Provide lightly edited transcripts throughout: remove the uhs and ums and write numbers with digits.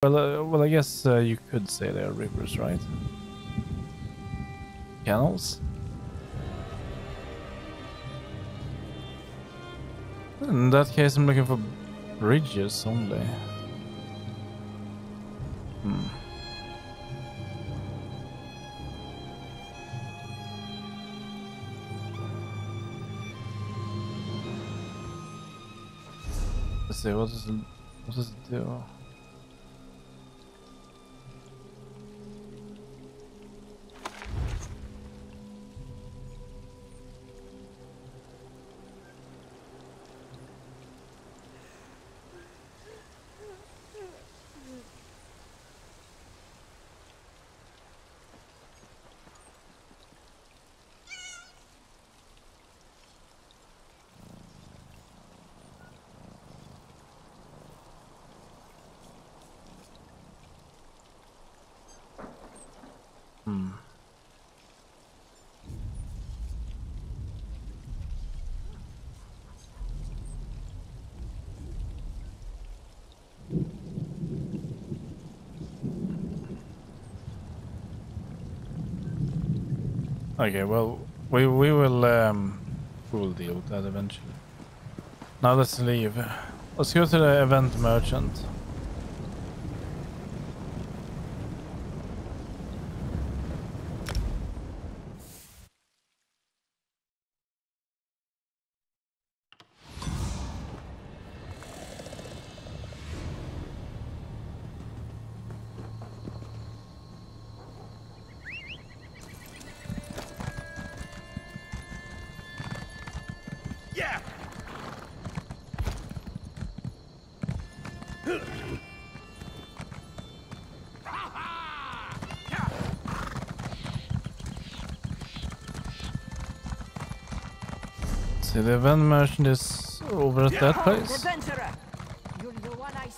Well, I guess you could say they are rivers, right? Canals? In that case, I'm looking for bridges only. Let's see, what does it do? Okay, well, we will deal with that eventually. Now let's leave. Let's go to the event merchant. The event merchant is over at that place. You're the one I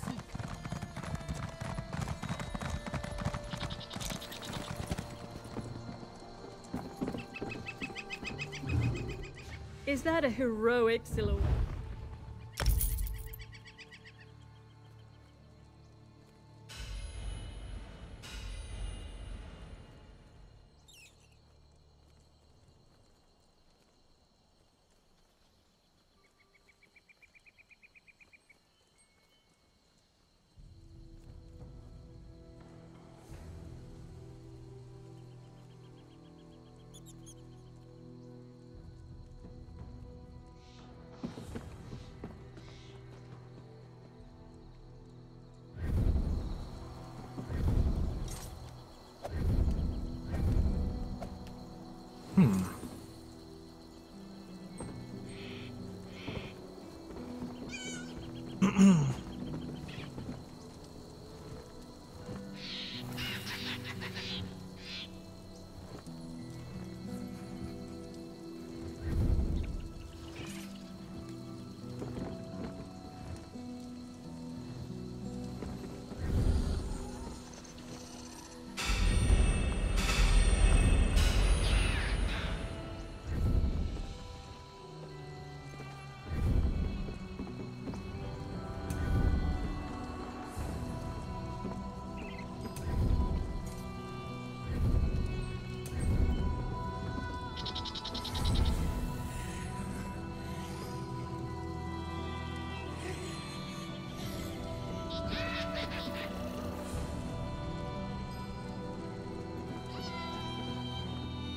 seek. Is that a heroic silhouette?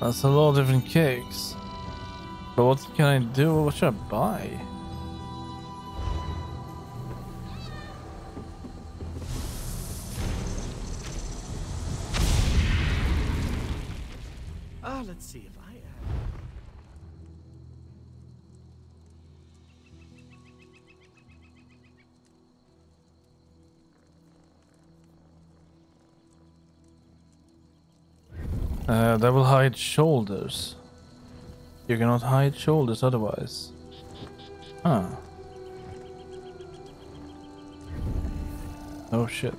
That's a lot of different cakes. But what can I do? What should I buy? Let's see if I that will hide shoulders. You cannot hide shoulders otherwise. Huh. Oh shit.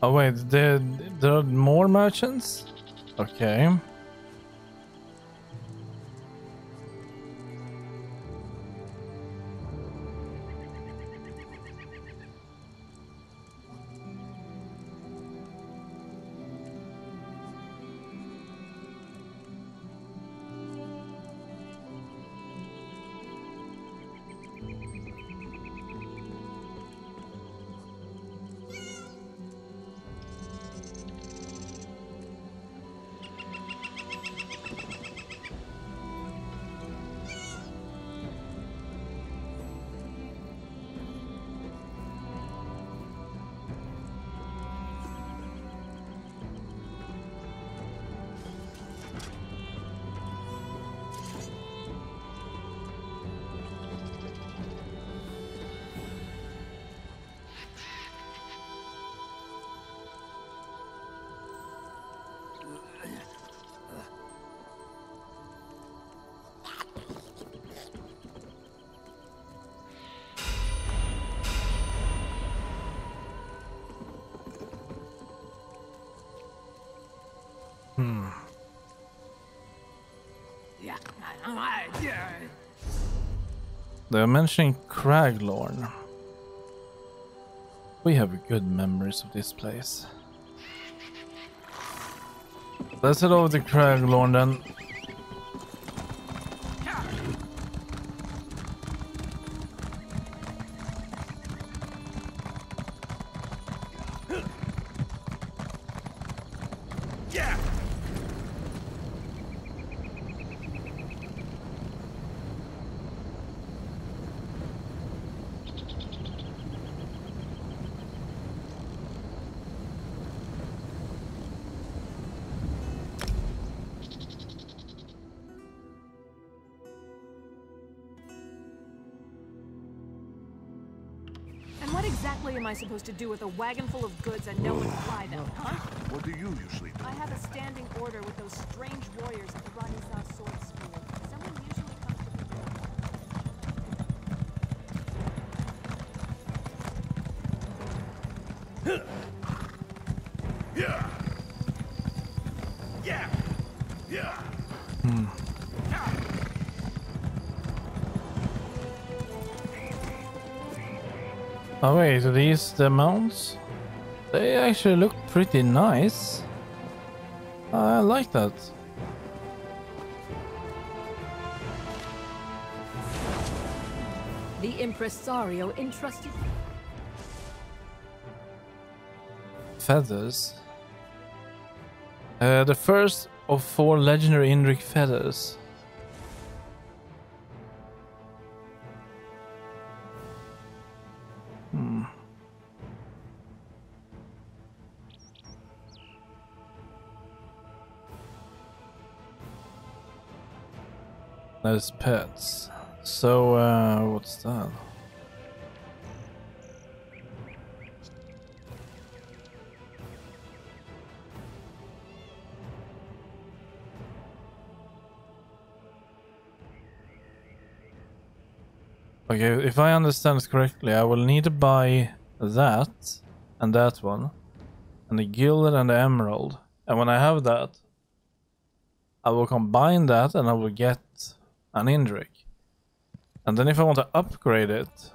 Oh wait, there are more merchants? Okay. They're mentioning Craglorn. We have good memories of this place. Let's head over to Craglorn then. Supposed to do with a wagon full of goods and no one fly them, huh? What do you usually do? I have a standing order with those strange warriors at the Rani's sword school. Someone usually comes to the door. Yeah. Yeah. Yeah. Oh wait, are these the mounts? They actually look pretty nice. I like that. The impresario entrusted feathers. The first of 4 legendary Indrik feathers. As pets. So, what's that? Okay, if I understand this correctly, I will need to buy that and that one and the gilded and the emerald. And when I have that, I will combine that and I will get an Indrik. And then if I want to upgrade it,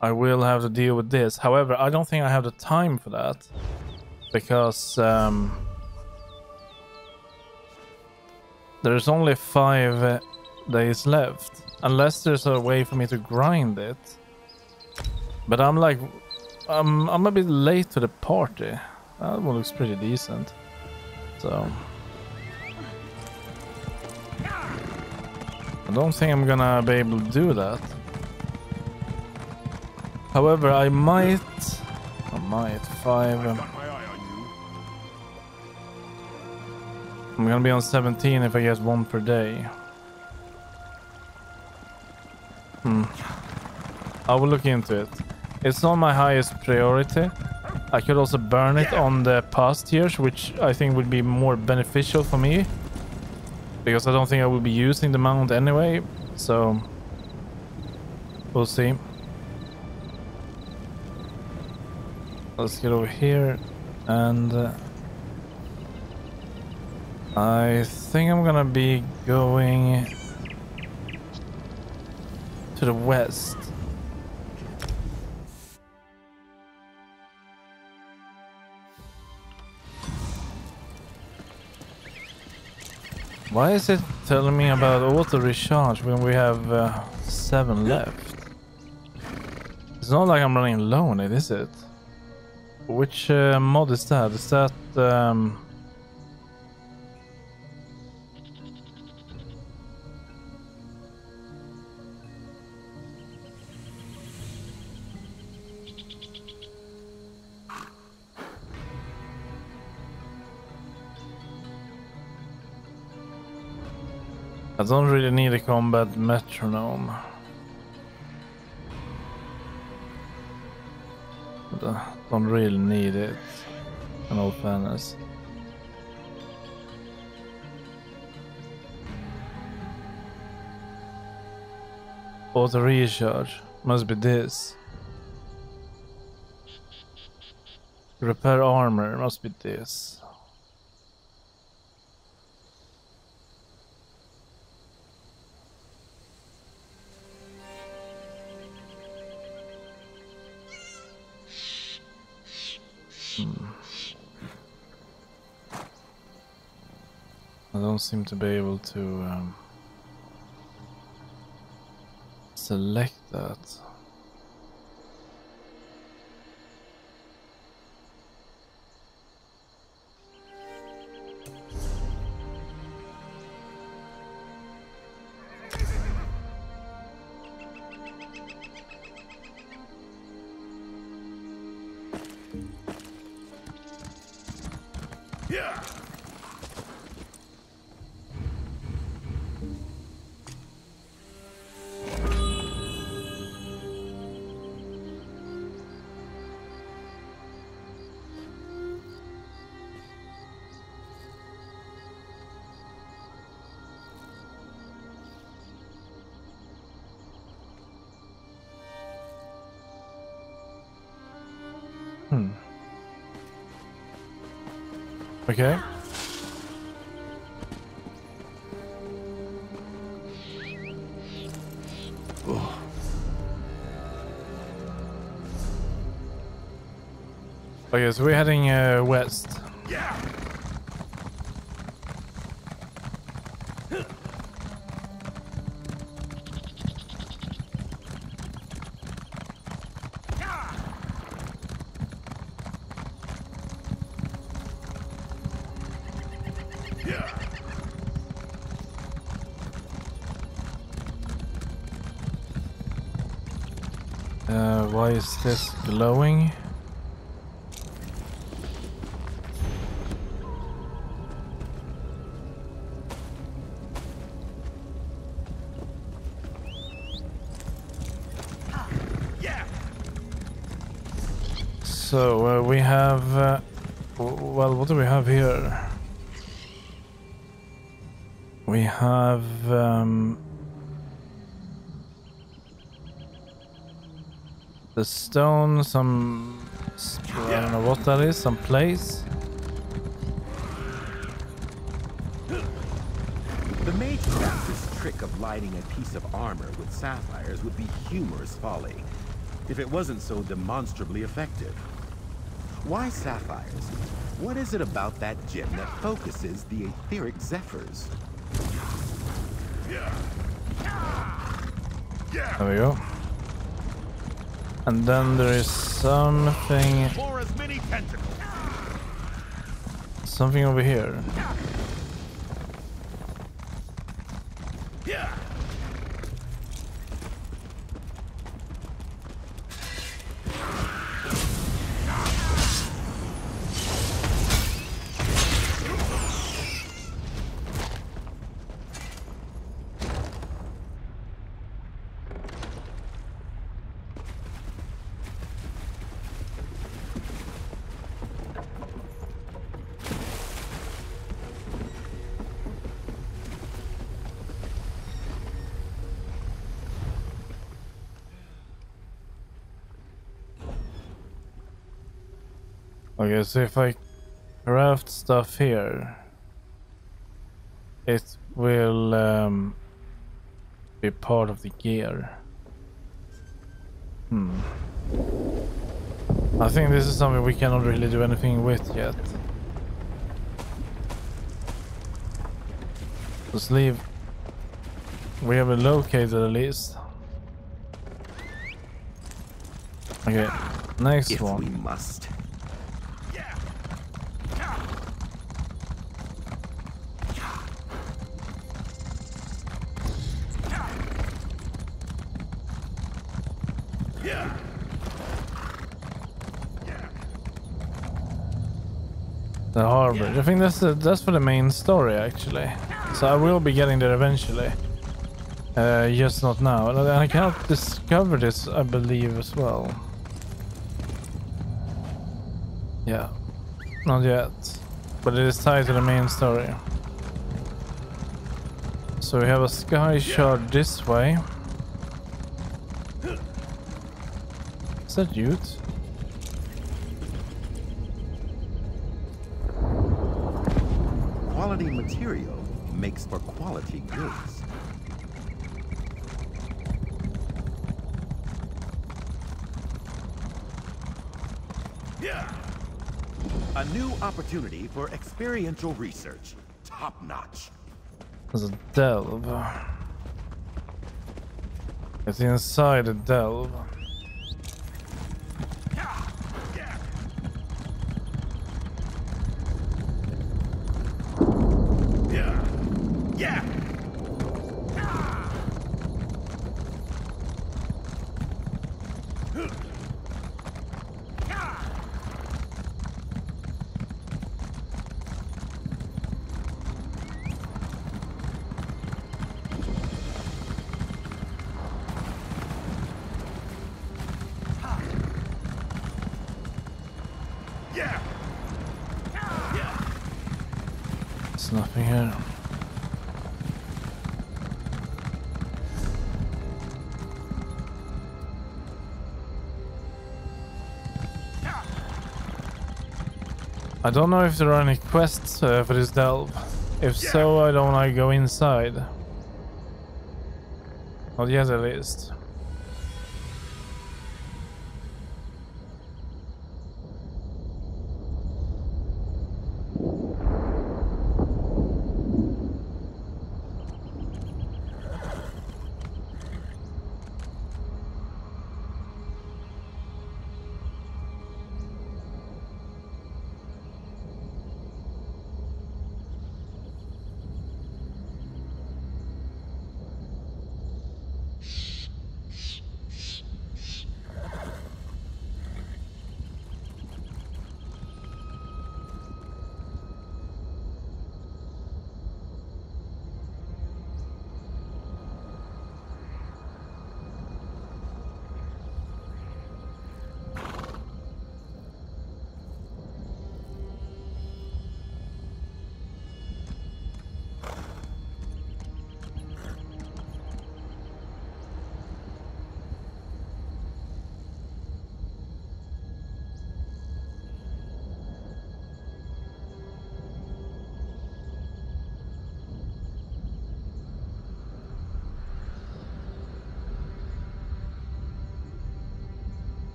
I will have to deal with this. However, I don't think I have the time for that, because there's only 5 days left, unless there's a way for me to grind it. But I'm like, I'm a bit late to the party. That one looks pretty decent, so I don't think I'm gonna be able to do that. However, I might 5. I'm gonna be on 17 if I get 1 per day. I will look into it. It's not my highest priority. I could also burn it on the past years, which I think would be more beneficial for me, because I don't think I will be using the mount anyway, so we'll see. Let's get over here, and I think I'm gonna be going to the west. Why is it telling me about auto recharge when we have 7 left? It's not like I'm running low on it, is it? Which mod is that? Is that I don't really need a combat metronome. But I don't really need it, in all fairness. Auto recharge. Must be this. Repair armor. Must be this. I don't seem to be able to select that. Okay. Oh. Okay, so we're heading west. Yeah. Why is this glowing? So we have well, what do we have here? We have the stone, some... I don't know what that is, some place. The mage master's trick of lighting a piece of armor with sapphires would be humorous folly, if it wasn't so demonstrably effective. Why sapphires? What is it about that gem that focuses the etheric zephyrs? There we go. And then there is something... something over here. Okay, so if I craft stuff here, it will be part of the gear. I think this is something we cannot really do anything with yet. Let's leave. We have a locator at least. Okay, next if one. We must. The harbor. I think that's for the main story actually. So I will be getting there eventually. Just not now. And I cannot discover this, I believe, as well. Yeah. Not yet. But it is tied to the main story. So we have a sky shard this way. Is that Ute? Quality material makes for quality goods. A new opportunity for experiential research. Top notch. There's a delve. It's inside a delve. I don't know if there are any quests for this delve. If so, I don't want to go inside. Not yet, at least.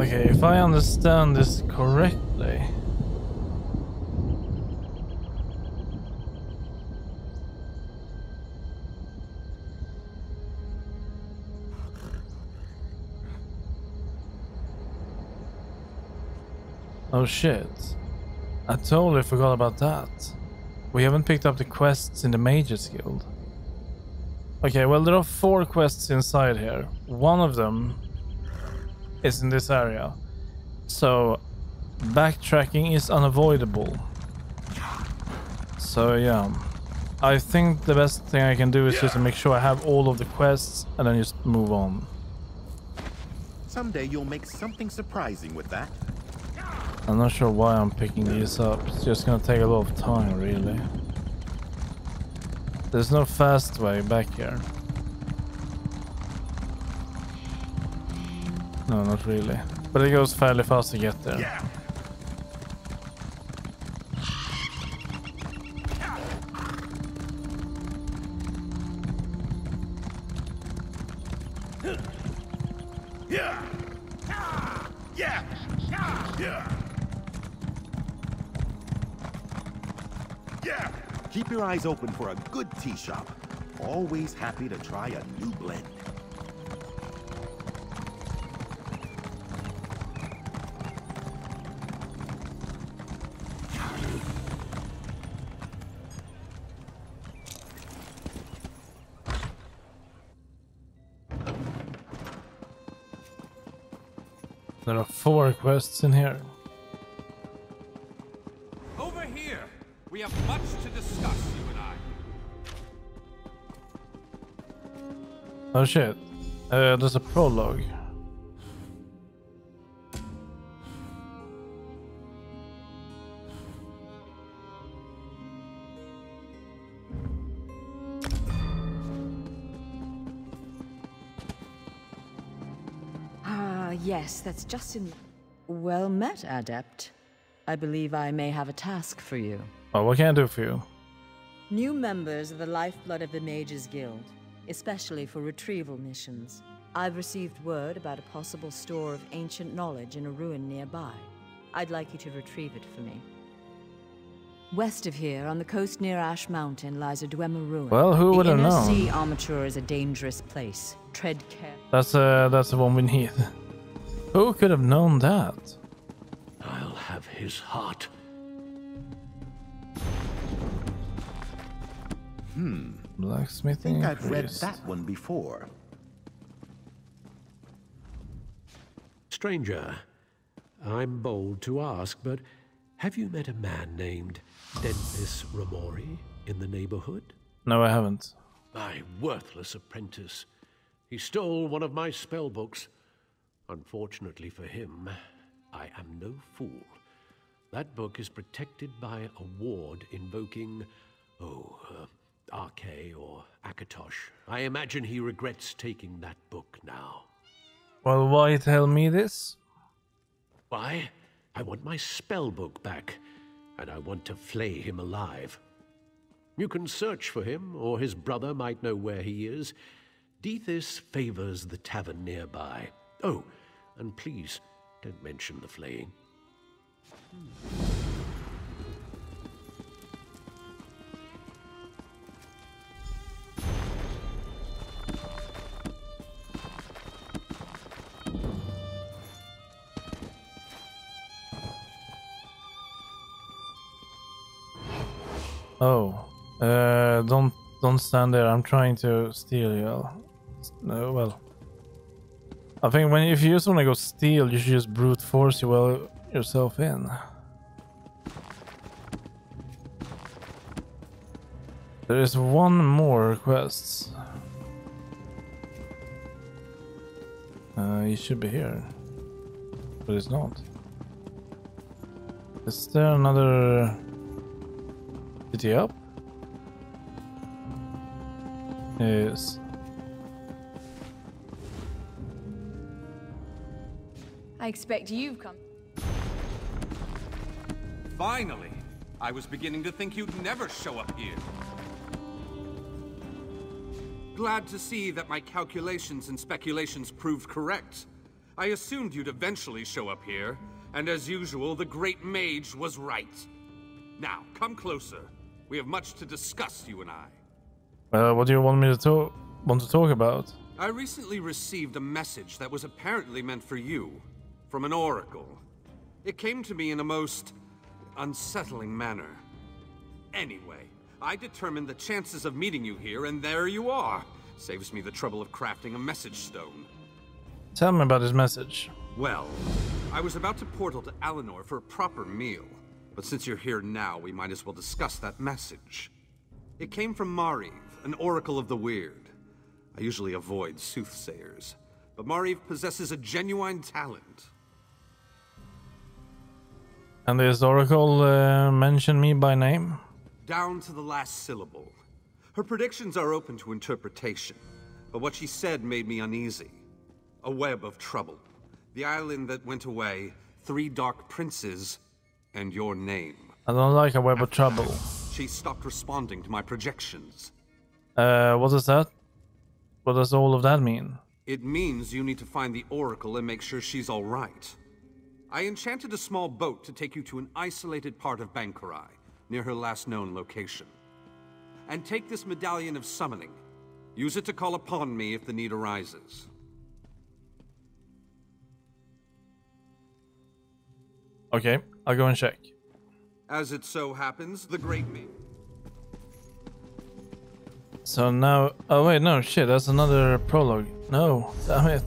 Okay, if I understand this correctly, oh shit, I totally forgot about that. We haven't picked up the quests in the Mages Guild. Okay, well there are 4 quests inside here. One of them is in this area, so backtracking is unavoidable. So yeah, I think the best thing I can do is just to make sure I have all of the quests and then just move on. Someday you'll make something surprising with that. I'm not sure why I'm picking these up. It's just gonna take a lot of time, really. There's no fast way back here. No, not really. But it goes fairly fast to get there. Yeah. Keep your eyes open for a good tea shop. Always happy to try a new blend. There are 4 quests in here. Over here, we have much to discuss, you and I. Oh shit! There's a prologue. Yes, that's just in... Well met, Adept. I believe I may have a task for you. Oh, what can I do for you? New members are the lifeblood of the Mages Guild, especially for retrieval missions. I've received word about a possible store of ancient knowledge in a ruin nearby. I'd like you to retrieve it for me. West of here, on the coast near Ash Mountain, lies a Dwemer ruin. Well, who would have known? The Inner Sea Armature is a dangerous place. Tread carefully. That's the one we need. Who could have known that? I'll have his heart. Blacksmithing. I think I've read that one before. Stranger, I'm bold to ask, but have you met a man named Dentis Ramori in the neighborhood? No, I haven't. My worthless apprentice. He stole one of my spell books. Unfortunately for him, I am no fool. That book is protected by a ward invoking, Arke or Akatosh. I imagine he regrets taking that book now. Well, why tell me this? Why? I want my spell book back, and I want to flay him alive. You can search for him, or his brother might know where he is. Deethys favors the tavern nearby. Oh, and please, don't mention the flaying. Oh, don't stand there. I'm trying to steal you. No, well. I think if you just want to go steal, you should just brute force yourself in. There is one more quest. It should be here, but it's not. Is there another city up? Yes. I expect you've come. Finally! I was beginning to think you'd never show up here. Glad to see that my calculations and speculations proved correct. I assumed you'd eventually show up here, and as usual, the great mage was right. Now, come closer. We have much to discuss, you and I. What do you want me to talk about? I recently received a message that was apparently meant for you. From an oracle. It came to me in a most unsettling manner. Anyway, I determined the chances of meeting you here, and there you are. Saves me the trouble of crafting a message stone. Tell me about his message. Well, I was about to portal to Alinor for a proper meal, but since you're here now, we might as well discuss that message. It came from Mariv, an oracle of the weird. I usually avoid soothsayers, but Mariv possesses a genuine talent. And the historical mention me by name? Down to the last syllable. Her predictions are open to interpretation, but what she said made me uneasy. A web of trouble. The island that went away, 3 dark princes, and your name. I don't like a web of trouble. She stopped responding to my projections. What is that? What does all of that mean? It means you need to find the Oracle and make sure she's all right. I enchanted a small boat to take you to an isolated part of Bankorai, near her last known location. And take this medallion of summoning. Use it to call upon me if the need arises. Okay, I'll go and check. As it so happens, the great me. So now... Oh wait, no, shit, that's another prologue. No, damn it.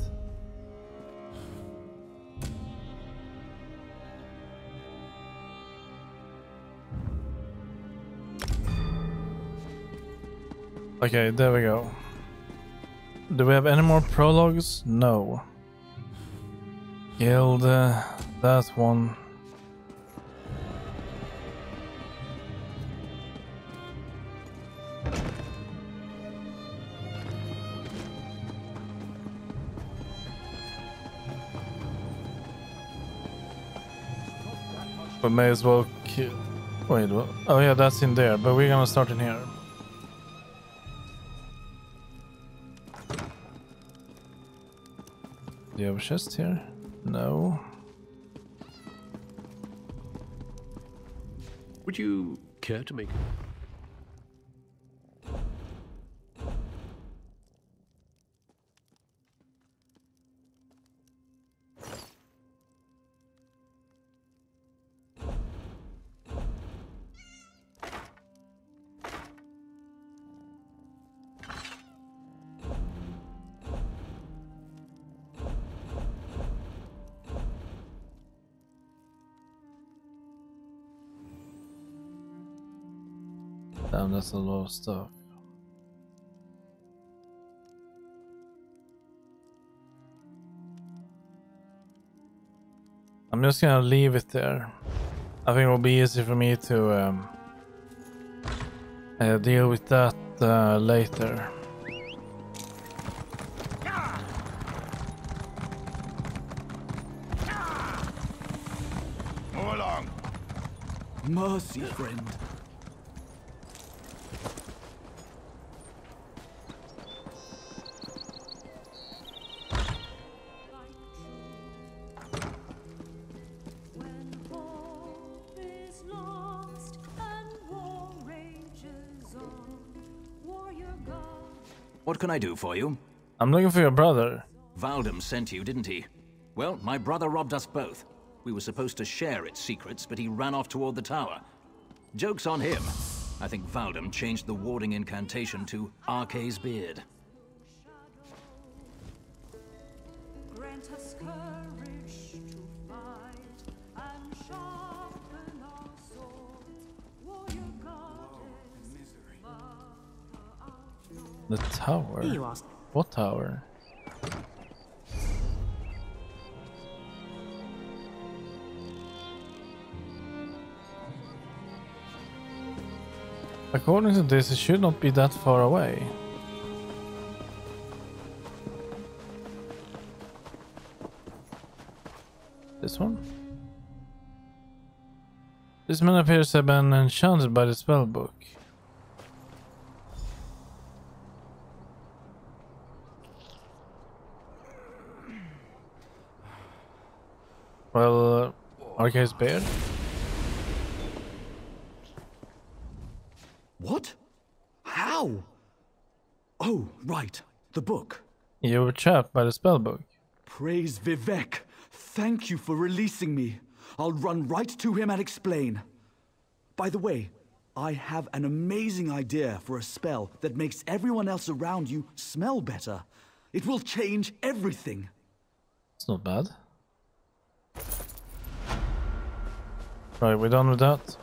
Okay, there we go. Do we have any more prologues? No. Guild, that one. We may as well kill... Wait, what? Oh yeah, that's in there, but we're gonna start in here. Do you have a chest here? No. Would you care to make... Damn, that's a lot of stuff. I'm just gonna leave it there. I think it will be easy for me to deal with that later. Move along. Mercy, friend. What can I do for you? I'm looking for your brother. Valdem sent you, didn't he? Well, my brother robbed us both. We were supposed to share its secrets, but he ran off toward the tower. Joke's on him. I think Valdem changed the warding incantation to Arke's beard. Grant us courage to fight and sharpen our swords. Warrior goddess, the tower? What tower? According to this, it should not be that far away. This one? This man appears to have been enchanted by the spellbook. Well, Arke's beard? What? How? Oh, right. The book. You were trapped by the spellbook. Praise Vivec. Thank you for releasing me. I'll run right to him and explain. By the way, I have an amazing idea for a spell that makes everyone else around you smell better. It will change everything. It's not bad. Right, we're done with that.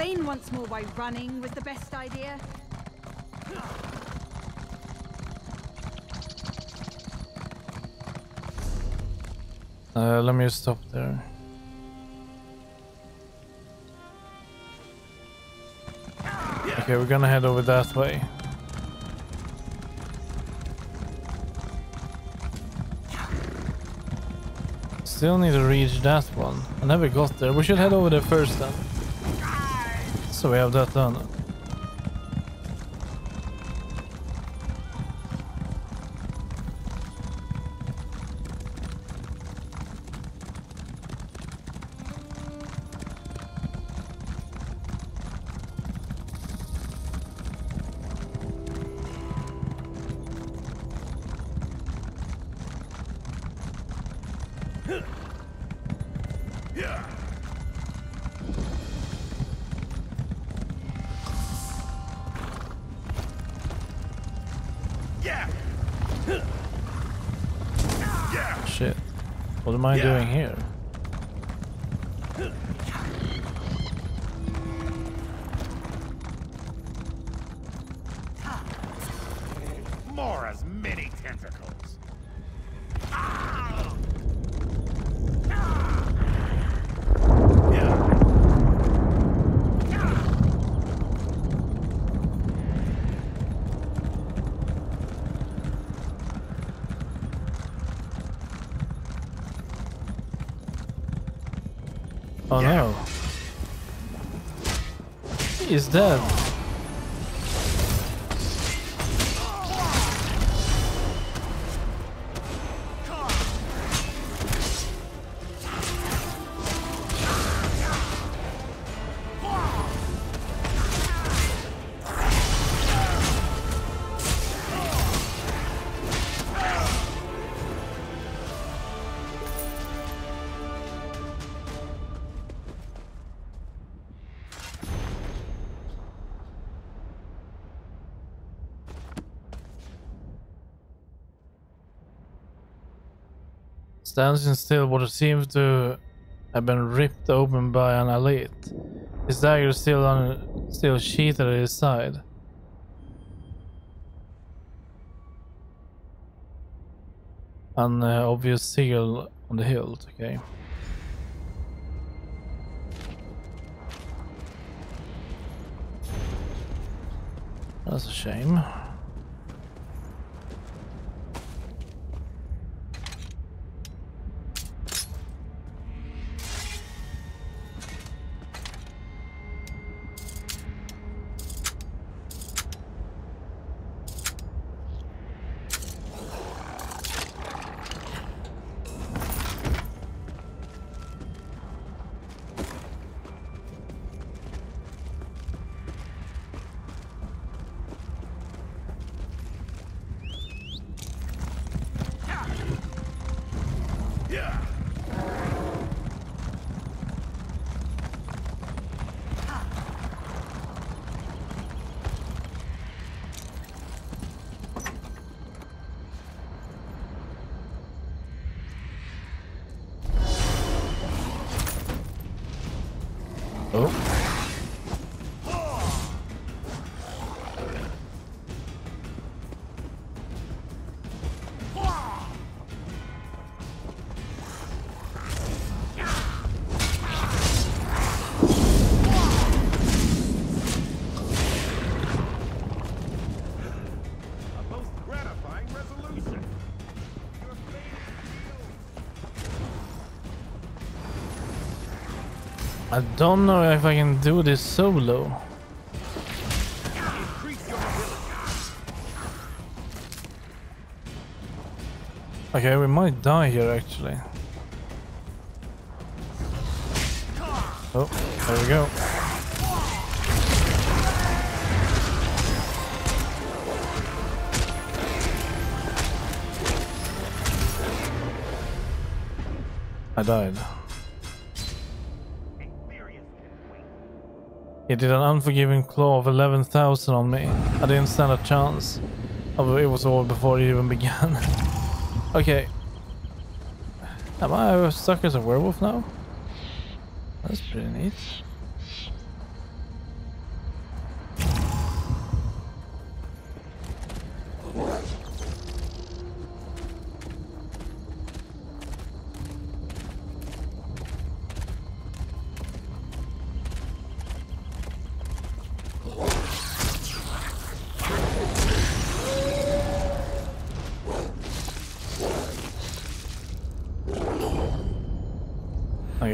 explain once more why running was the best idea? Let me stop there. Okay, we're gonna head over that way. Still need to reach that one. I never got there. We should head over there first then. So we have that done. What am I doing here? Mora's many tentacles. Oh no. He is dead. Stands in still what seems to have been ripped open by an elite. His dagger still sheathed at his side. An obvious seal on the hilt, okay. That's a shame. I don't know if I can do this solo. Okay, we might die here actually. Oh, there we go. I died. He did an unforgiving claw of 11,000 on me. I didn't stand a chance. It was all before it even began. Okay. Am I stuck as a werewolf now? That's pretty neat.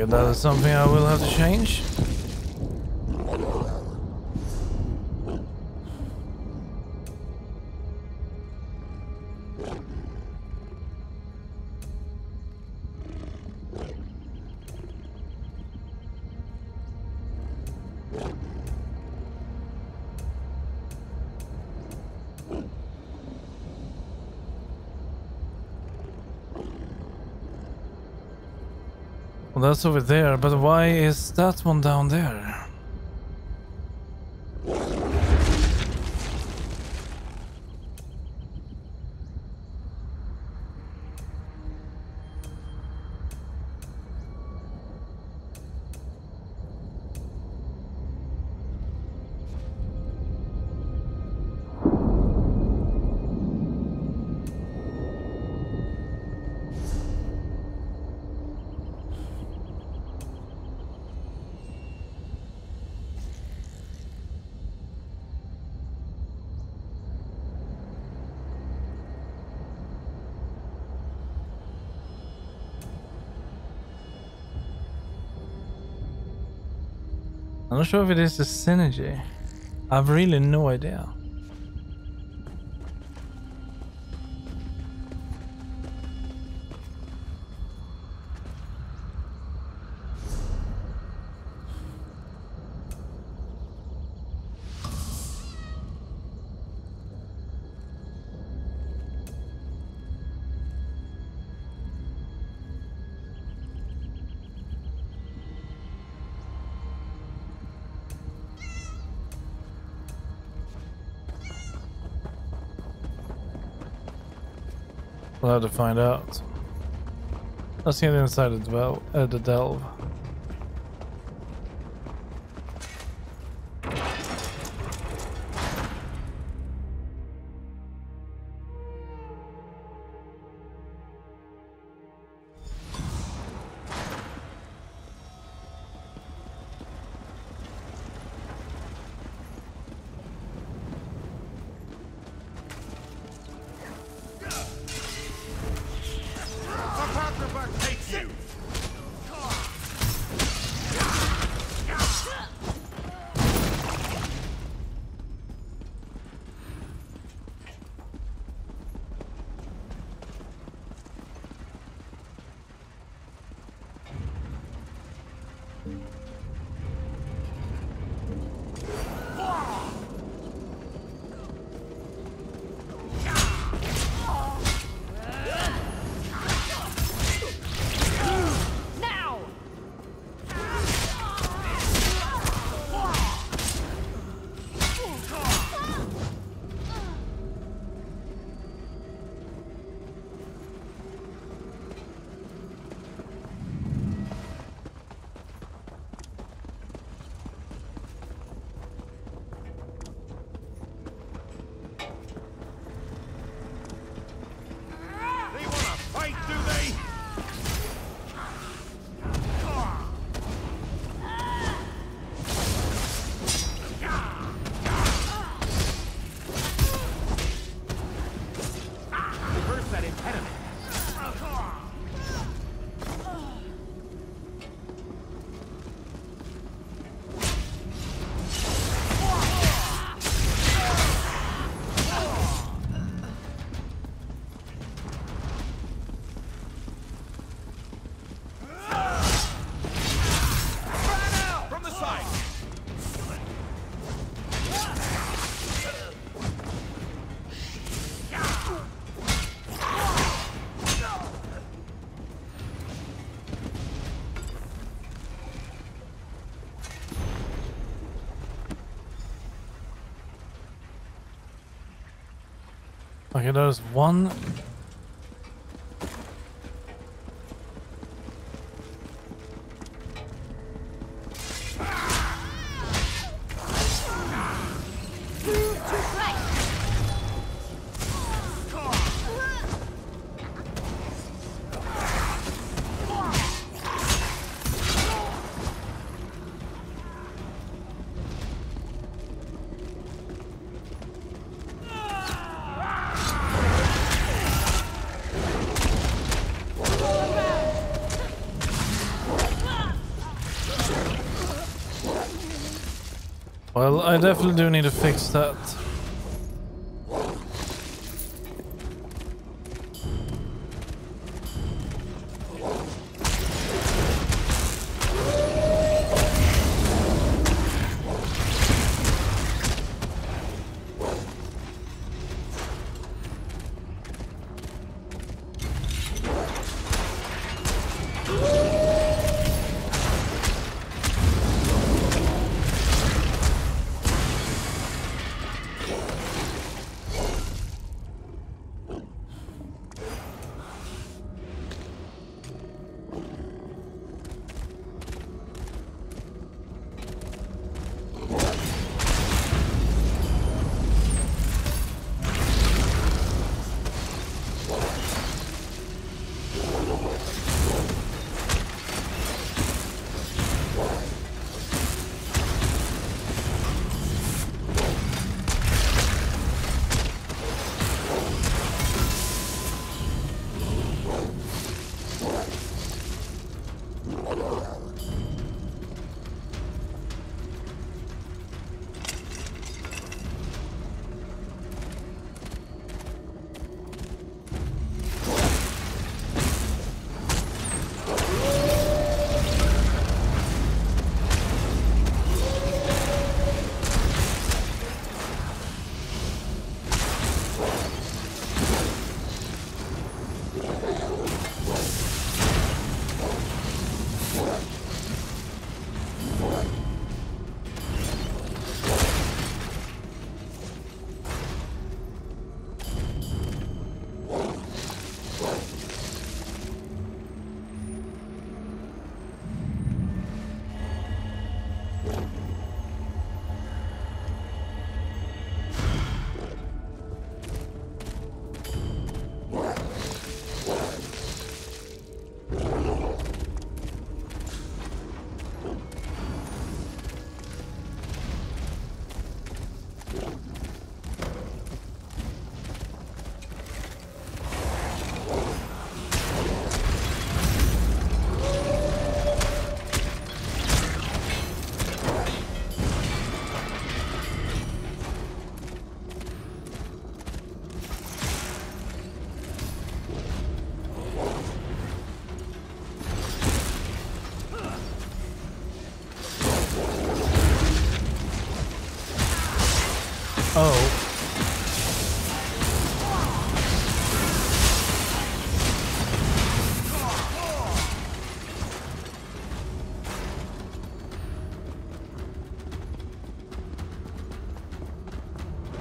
figured that is something I will have to change. That's over there, but why is that one down there? I'm not sure if it is a synergy. I've really no idea. We'll have to find out. Let's get inside the delve. Okay, there's one. Well, I definitely do need to fix that.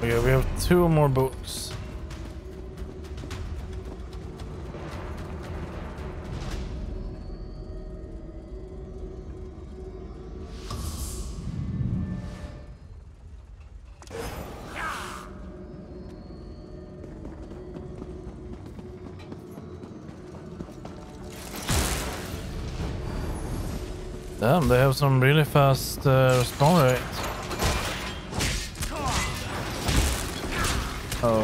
Okay, we have two more boats. Damn, they have some really fast respawn rate. Oh.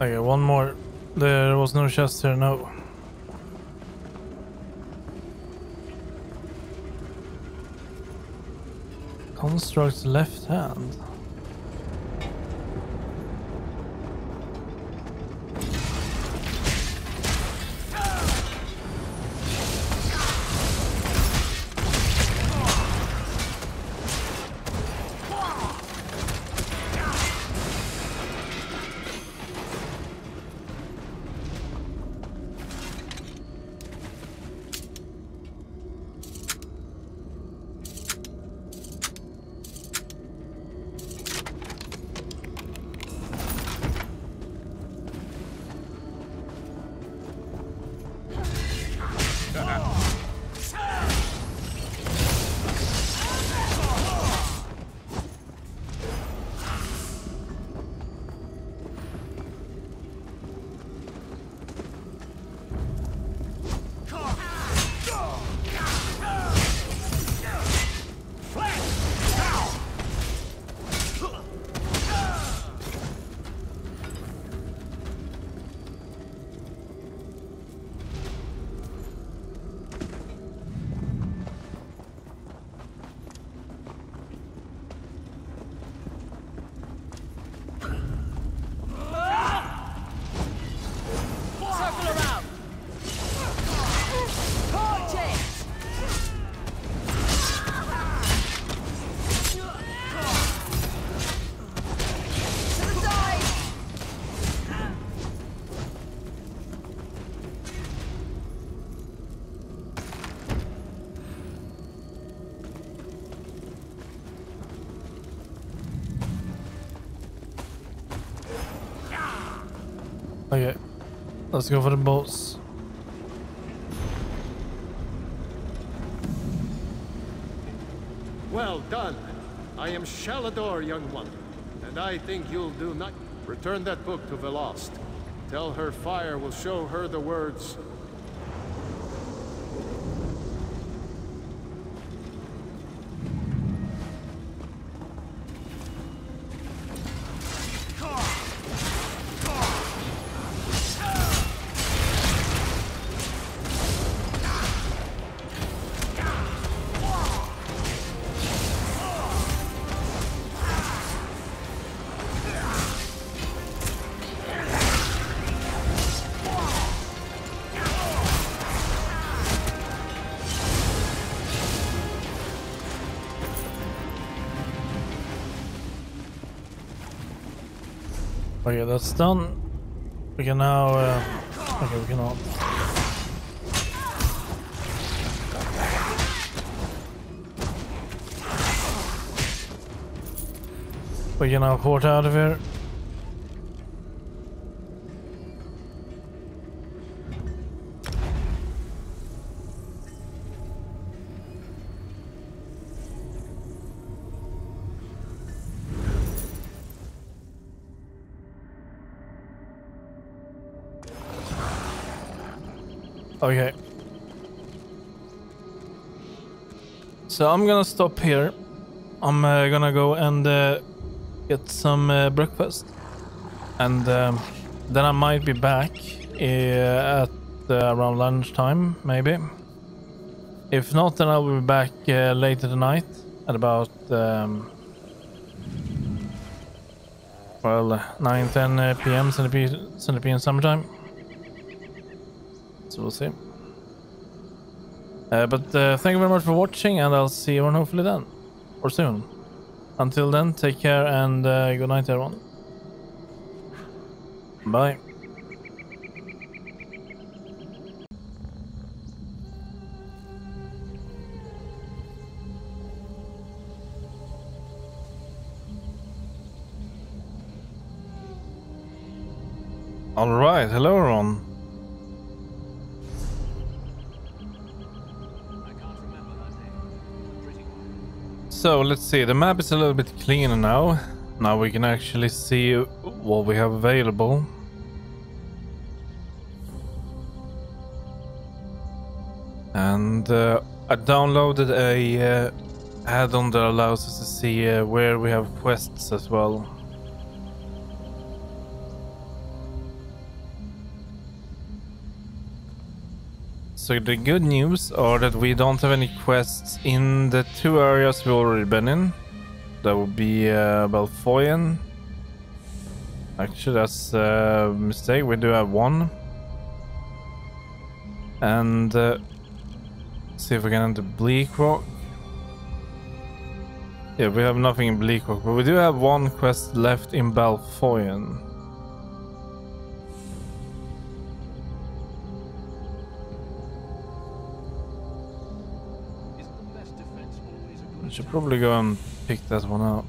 Okay, one more. There was no chest here, no. Construct's left hand. Okay, let's go for the boats. Well done. I am Shalidor, young one, and I think you'll do not. Return that book to Velost. Tell her fire will show her the words. Okay, that's done. We can now... okay, we cannot. We can now port out of here. Okay, so I'm gonna stop here. I'm gonna go and get some breakfast, and then I might be back at around lunchtime, maybe. If not, then I'll be back later tonight at about well 9-10 p.m. Central summertime. So we'll see. But thank you very much for watching, and I'll see everyone hopefully then. Or soon. Until then, take care and good night everyone. Bye. Alright, hello everyone. So let's see, the map is a little bit cleaner now. Now we can actually see what we have available. And I downloaded a add-on that allows us to see where we have quests as well. So the good news are that we don't have any quests in the two areas we've already been in. That would be Bal Foyen. Actually, that's a mistake. We do have one. And see if we can enter Bleak Rock. Yeah, we have nothing in Bleak Rock, but we do have one quest left in Bal Foyen. I should probably go and pick that one up.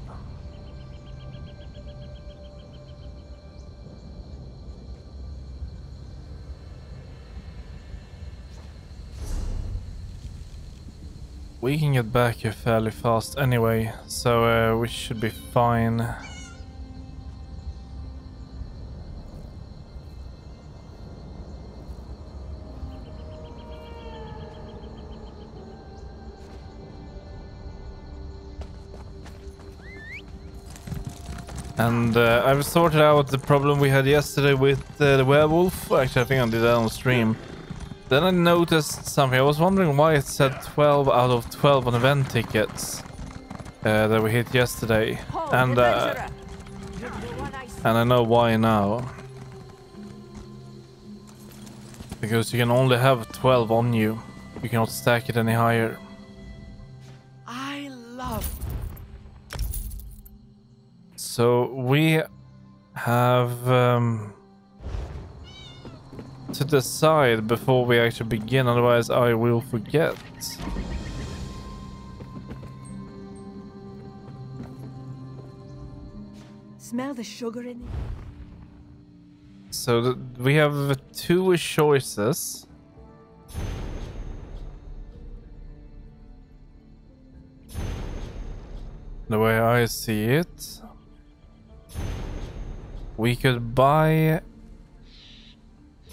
We can get back here fairly fast anyway, so we should be fine. And I've sorted out the problem we had yesterday with the werewolf. Actually, I think I did that on stream. Then I noticed something. I was wondering why it said 12 out of 12 on event tickets that we hit yesterday. And I know why now. Because you can only have 12 on you. You cannot stack it any higher. So we have to decide before we actually begin, otherwise I will forget. Smell the sugar in it. So we have two choices. The way I see it. We could buy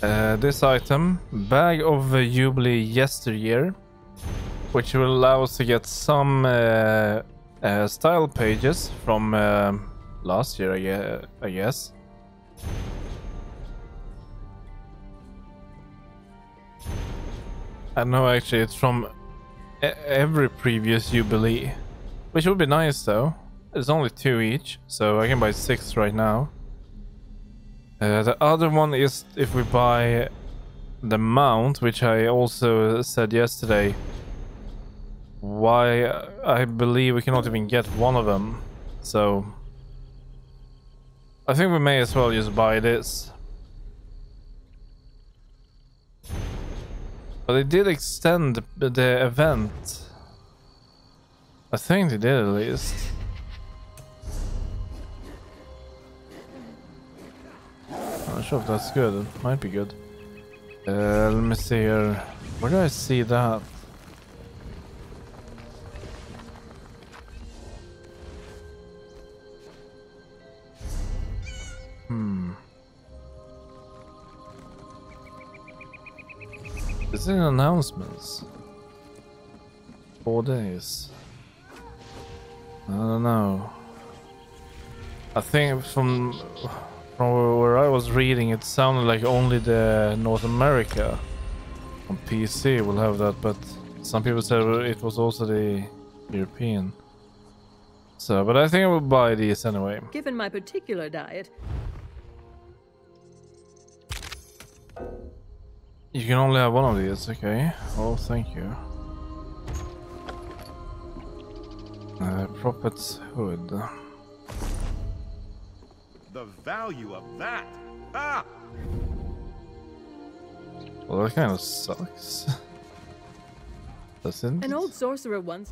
this item, Bag of Jubilee Yesteryear, which will allow us to get some style pages from last year, I guess. I know, actually, it's from every previous Jubilee, which would be nice though. There's only two each, so I can buy 6 right now. The other one is if we buy the mount, which I also said yesterday. Why, I believe we cannot even get one of them. So I think we may as well just buy this. But they did extend the event. I think they did, at least. I'm not sure if that's good. It might be good. Let me see here. Where do I see that? Is it in announcements? 4 days. I don't know. I think from where I was reading, it sounded like only the North America on PC will have that, but some people said it was also the European. So, but I think I will buy these anyway. Given my particular diet, you can only have one of these. Okay. Oh, thank you. Prophet's Hood. The value of that. Ah! Well, that kind of sucks. Doesn't it? An old sorcerer once.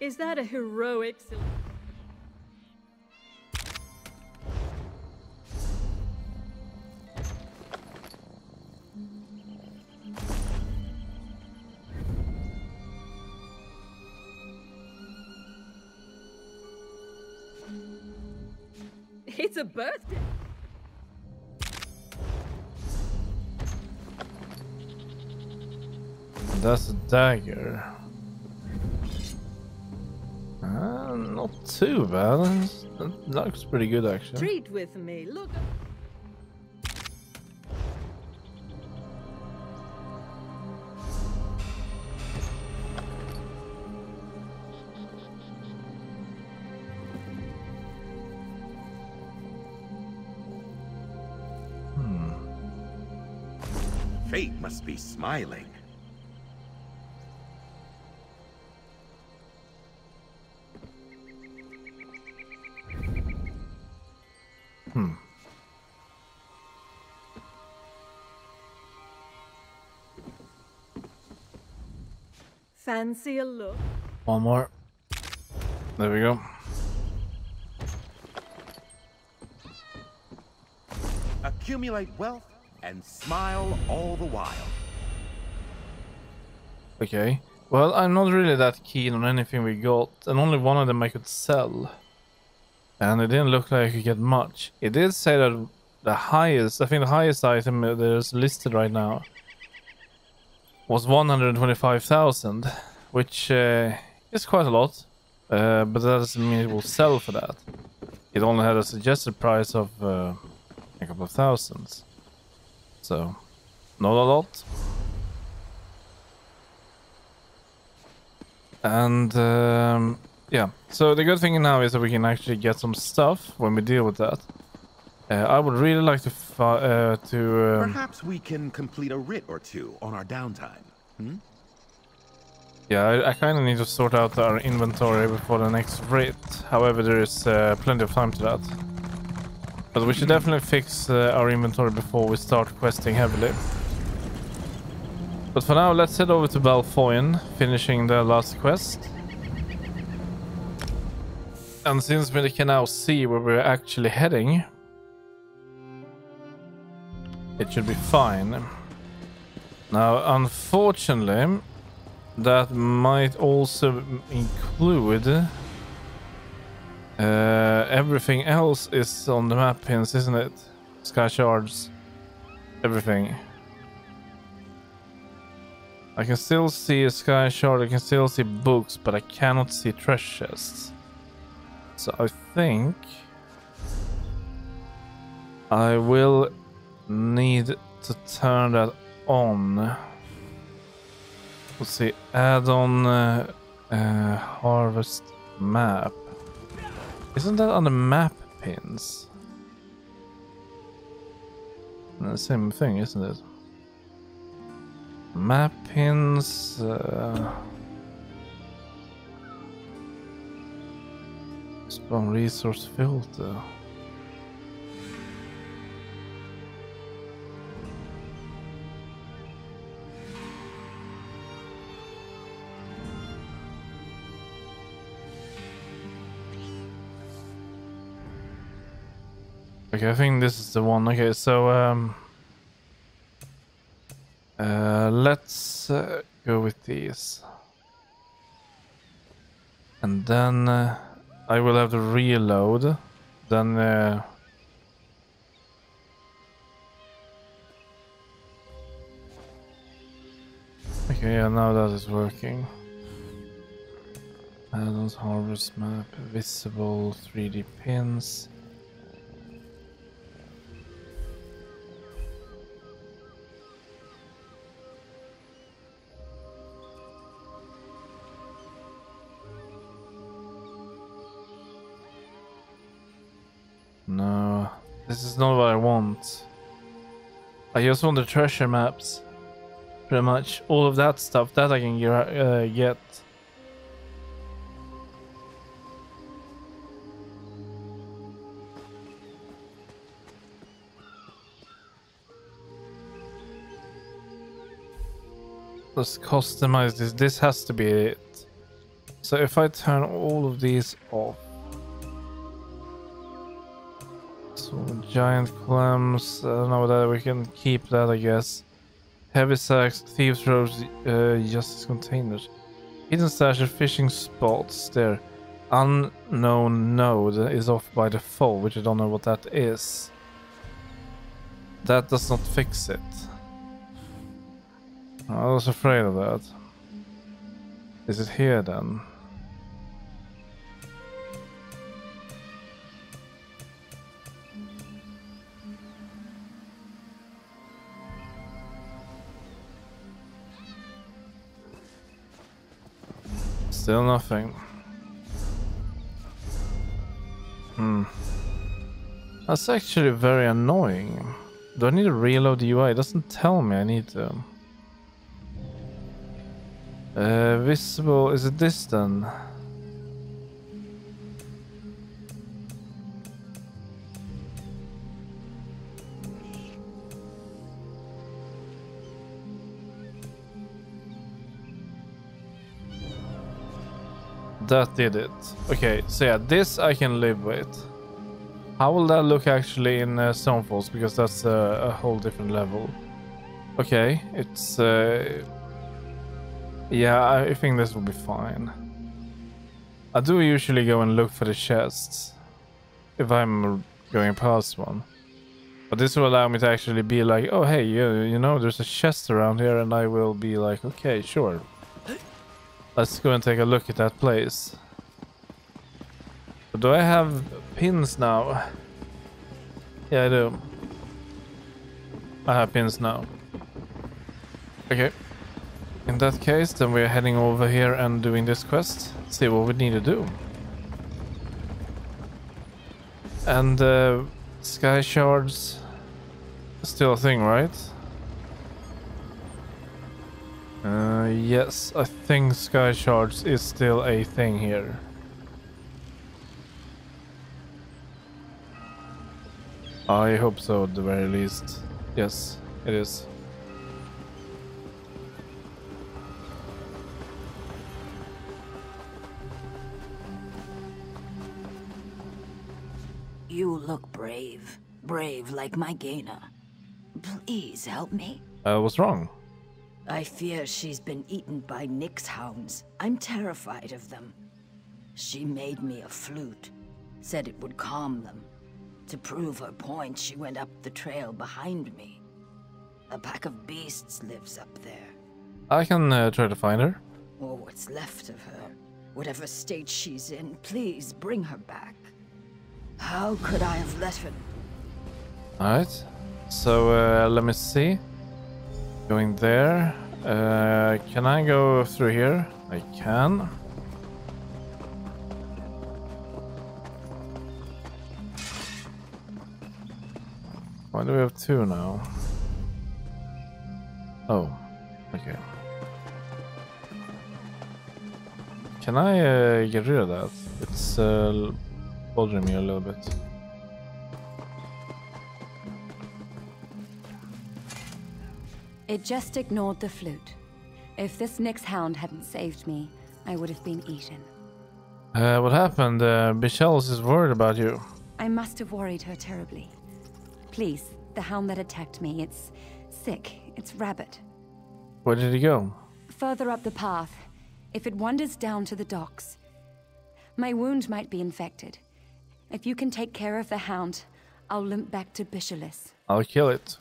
Is that a heroic? It's a birthday. that's a dagger. Not too bad. That looks pretty good, actually. Treat with me. Look. Fate must be smiling. Fancy a look. One more. There we go. Accumulate wealth and smile all the while. Okay. Well, I'm not really that keen on anything we got, and only one of them I could sell. And it didn't look like I could get much. It did say that the highest, I think the highest item that is listed right now was 125,000, which is quite a lot, but that doesn't mean it will sell for that. It only had a suggested price of a couple of thousands. So, not a lot. And, yeah. So the good thing now is that we can actually get some stuff when we deal with that. I would really like to... Perhaps we can complete a writ or two on our downtime. Hmm? Yeah, I kind of need to sort out our inventory before the next writ. However, there is plenty of time to that. But we should definitely fix our inventory before we start questing heavily. But for now, let's head over to Bal Foyen, finishing the last quest. And since we can now see where we're actually heading, it should be fine. Now, unfortunately, that might also include... everything else is on the map pins, isn't it? Sky shards, everything. I can still see a sky shard, I can still see books, but I cannot see treasure chests. So I think I will need to turn that on. Let's see, add on harvest map. Isn't that on the map pins? The same thing, isn't it? Map pins... spawn resource filter. Okay, I think this is the one. Okay, so let's go with these, and then I will have to reload. Then okay, yeah, now that is working. Add-ons, harvest map, visible 3D pins. No, this is not what I want. I just want the treasure maps. Pretty much all of that stuff that I can get. Let's customize this. This has to be it. So if I turn all of these off. Giant clams, I don't know that we can keep that, I guess. Heavy sacks, thieves' robes, justice containers. Hidden stashes, fishing spots there. Unknown node is off by default, which I don't know what that is. That does not fix it. I was afraid of that. Is it here then? Still nothing. Hmm. That's actually very annoying. Do I need to reload the UI? It doesn't tell me I need to. Visible, is it this then? That did it. Okay, so yeah, this I can live with. How will that look actually in Stonefalls? Because that's a whole different level. Okay, it's... yeah, I think this will be fine. I do usually go and look for the chests if I'm going past one. But this will allow me to actually be like, oh hey, you know, there's a chest around here, and I will be like, okay, sure. Let's go and take a look at that place. Do I have pins now? Yeah, I do. I have pins now. Okay. In that case, then we're heading over here and doing this quest. See what we need to do. And sky shards... still a thing, right? Yes, I think sky shards is still a thing here. I hope so, at the very least. Yes, it is. You look brave. Brave like my Gaina. Please help me. What's wrong? I fear she's been eaten by Nix hounds. I'm terrified of them. She made me a flute. Said it would calm them. To prove her point, she went up the trail behind me. A pack of beasts lives up there. I can try to find her. Or what's left of her. Whatever state she's in, please bring her back. How could I have let her? Alright. So, let me see. Going there. Can I go through here? I can. Why do we have two now? Oh, okay. Can I get rid of that? It's bothering me a little bit. It just ignored the flute. If this Nix hound hadn't saved me, I would have been eaten. What happened? Bichelles is worried about you. I must have worried her terribly. Please, the hound that attacked me, it's sick, it's rabid. Where did he go? Further up the path, if it wanders down to the docks. My wound might be infected. If you can take care of the hound, I'll limp back to Bichelles. I'll kill it.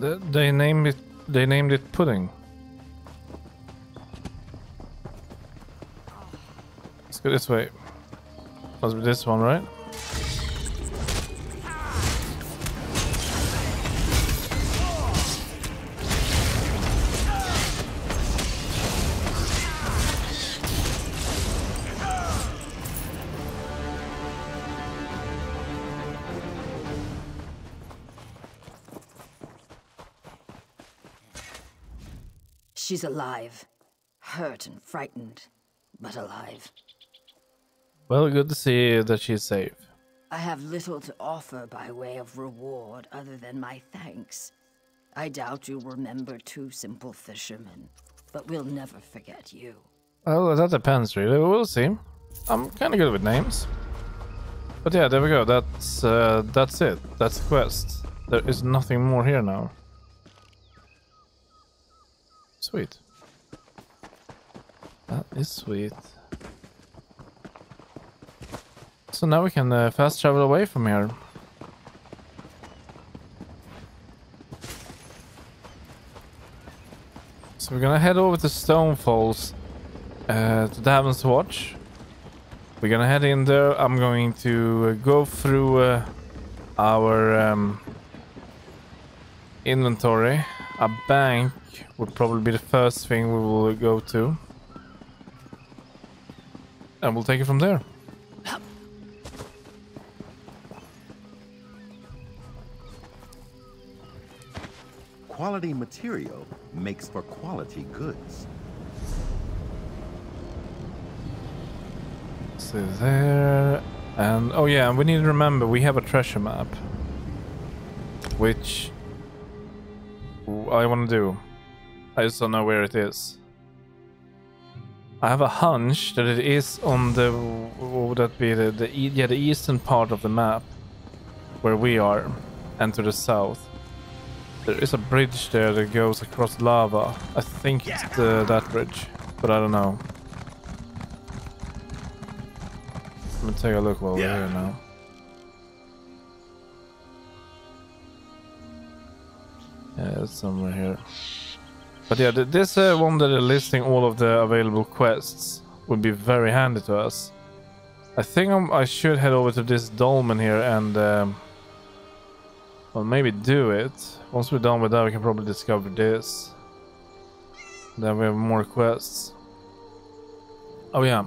They named it Pudding. Let's go this way. Must be this one, right? She's alive. Hurt and frightened, but alive. Well, good to see that she's safe. I have little to offer by way of reward other than my thanks. I doubt you'll remember two simple fishermen, but we'll never forget you. Well, that depends really. We'll see. I'm kind of good with names. But yeah, there we go. That's it. That's the quest. There is nothing more here now. Sweet. That is sweet. So now we can fast travel away from here. So we're gonna head over to Stonefalls, to Daven's Watch. We're gonna head in there. I'm going to go through our inventory. A bank would probably be the first thing we will go to. And we'll take it from there. Quality material makes for quality goods. So there, and oh yeah, we need to remember we have a treasure map, which I want to do. I just don't know where it is. I have a hunch that it is on the, what would that be, the eastern part of the map, where we are, and to the south. There is a bridge there that goes across lava. I think it's that bridge, but I don't know. Let me take a look while we're here now. Yeah, it's somewhere here. But yeah, this one that is listing all of the available quests would be very handy to us. I think I should head over to this dolmen here and... well, maybe do it. Once we're done with that, we can probably discover this. Then we have more quests. Oh yeah.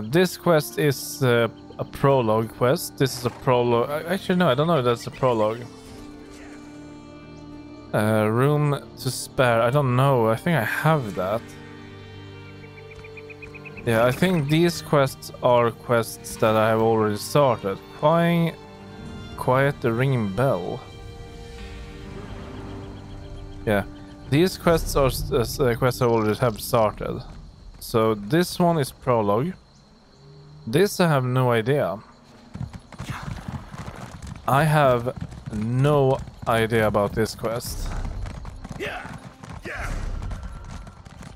This quest is a prologue quest. This is a prologue. Actually, no, I don't know if that's a prologue. Room to spare. I don't know. I think I have that. Yeah, I think these quests are quests that I have already started. Quiet the ringing bell. Yeah, these quests are quests I already have started. So this one is prologue. This I have no idea. I have no idea about this quest.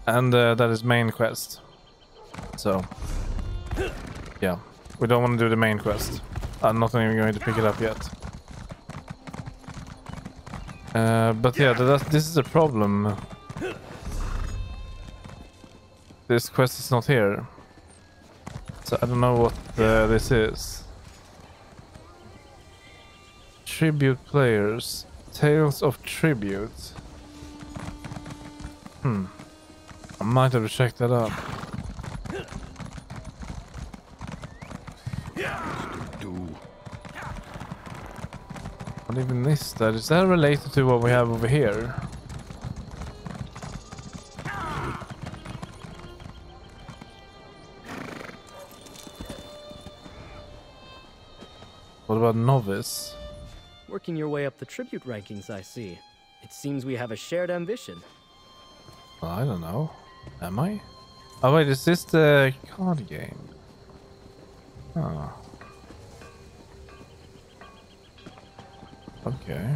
And that is main quest. So yeah, we don't want to do the main quest. I'm not even going to pick it up yet. But yeah, this is a problem. This quest is not here. So I don't know what this is. Tribute players. Tales of Tribute. I might have to check that out. What even is that? Is that related to what we have over here? What about novice? Working your way up the tribute rankings, I see. It seems we have a shared ambition. Well, I don't know. Am I? Oh wait, is this the card game? Oh. Okay.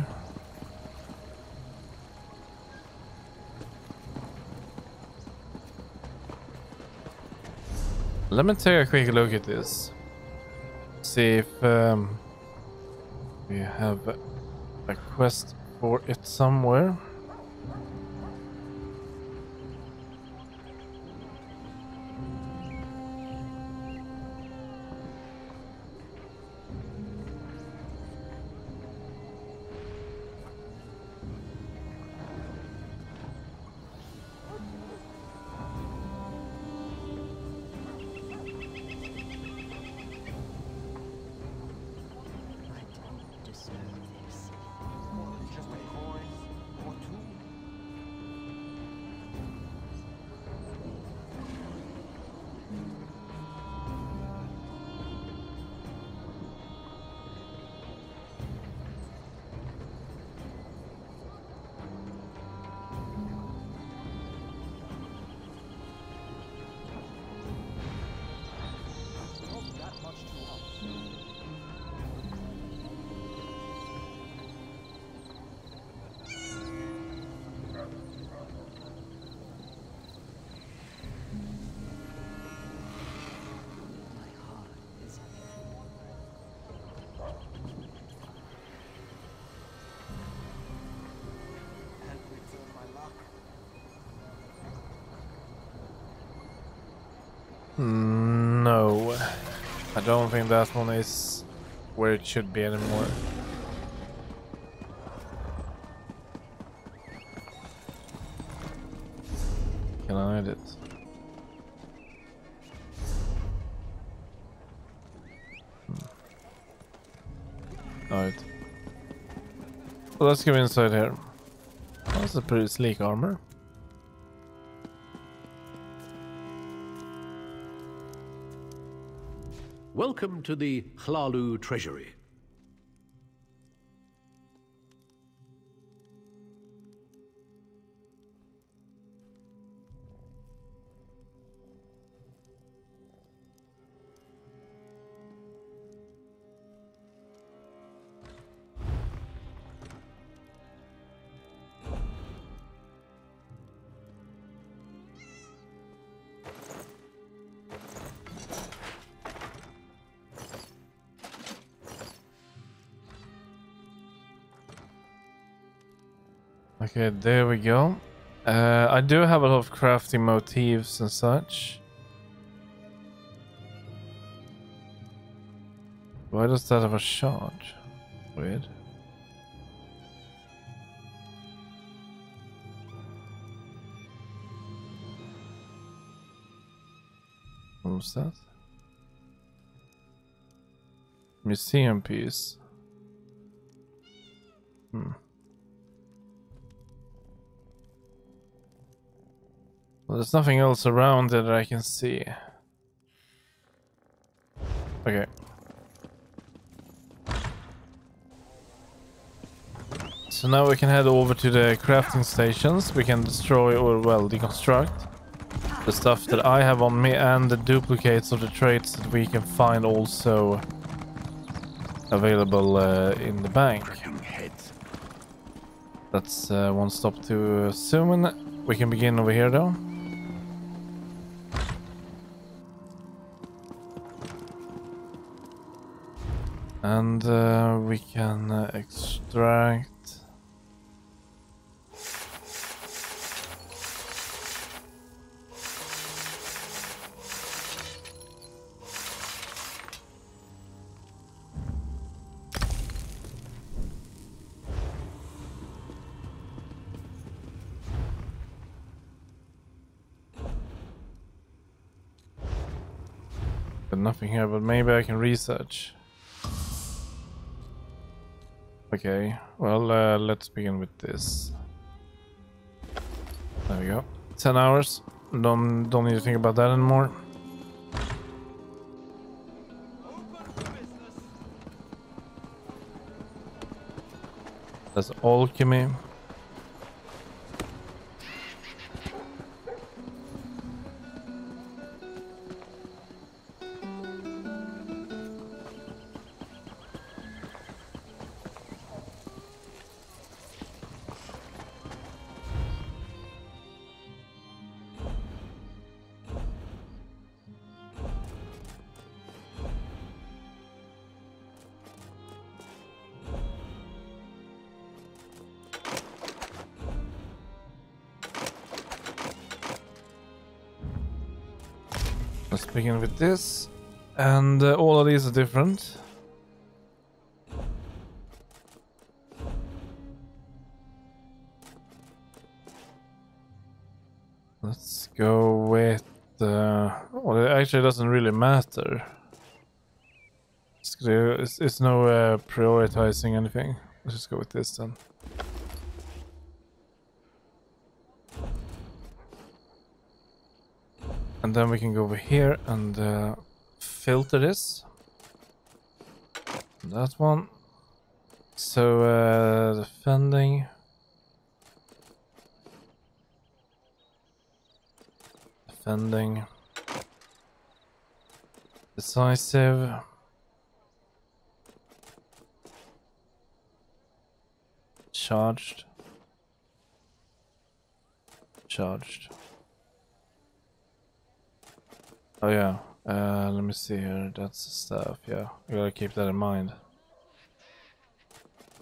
Let me take a quick look at this. See if we have a quest for it somewhere. No. I don't think that one is where it should be anymore. Can I edit? Alright. Well, let's go inside here. That's a pretty sleek armor. Welcome to the Hlaalu Treasury. Okay, there we go. I do have a lot of crafting motifs and such. Why does that have a charge? Weird. What was that? Museum piece. Hmm. Well, there's nothing else around that I can see. Okay. So now we can head over to the crafting stations. We can destroy or, well, deconstruct the stuff that I have on me and the duplicates of the traits that we can find also available in the bank. That's one stop too soon. We can begin over here though. And we can extract. There's nothing here, but maybe I can research. Okay, well, let's begin with this. There we go. 10 hours. Don't need to think about that anymore. That's alchemy. Begin with this, and all of these are different. Let's go with well, it actually doesn't really matter. It's no prioritizing anything. Let's just go with this then. And then we can go over here and filter this. That one. So, the fending. Fending. Decisive. Charged. Charged. Oh yeah, let me see here, that's the stuff, yeah, you gotta keep that in mind.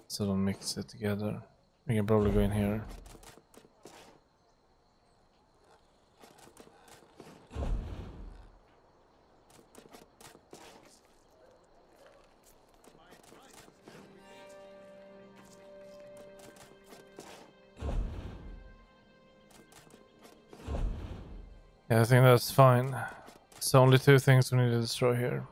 So don't mix it together. We can probably go in here. Yeah, I think that's fine. It's only two things we need to destroy here.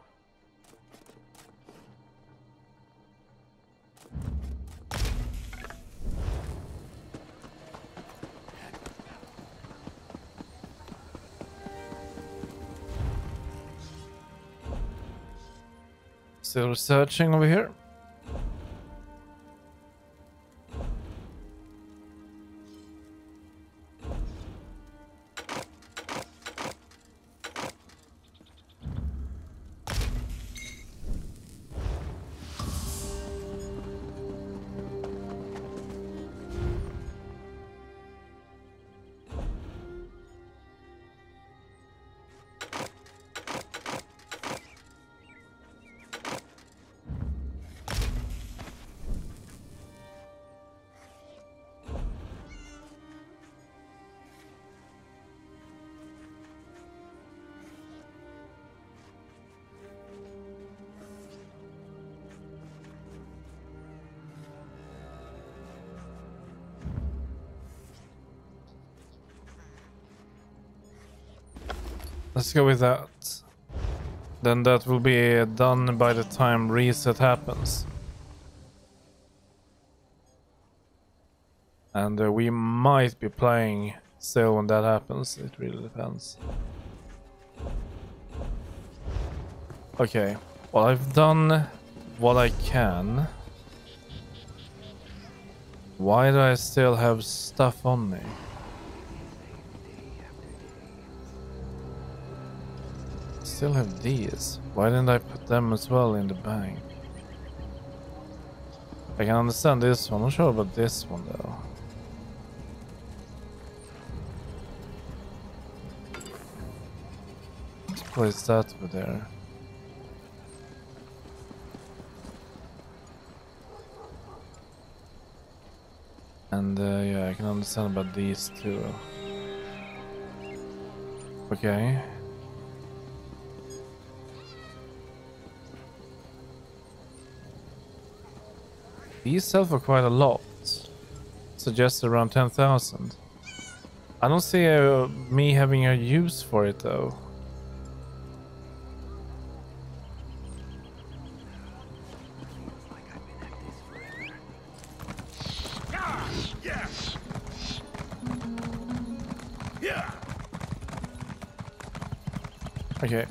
Still searching over here. Let's go with that. Then that will be done by the time reset happens. And we might be playing so when that happens. It really depends. Okay. Well, I've done what I can. Why do I still have stuff on me? Still have these. Why didn't I put them as well in the bag? I can understand this one. I'm not sure about this one though. Let's place that over there. And yeah, I can understand about these two. Okay. These sell for quite a lot, so just around 10,000. I don't see me having a use for it though. Okay,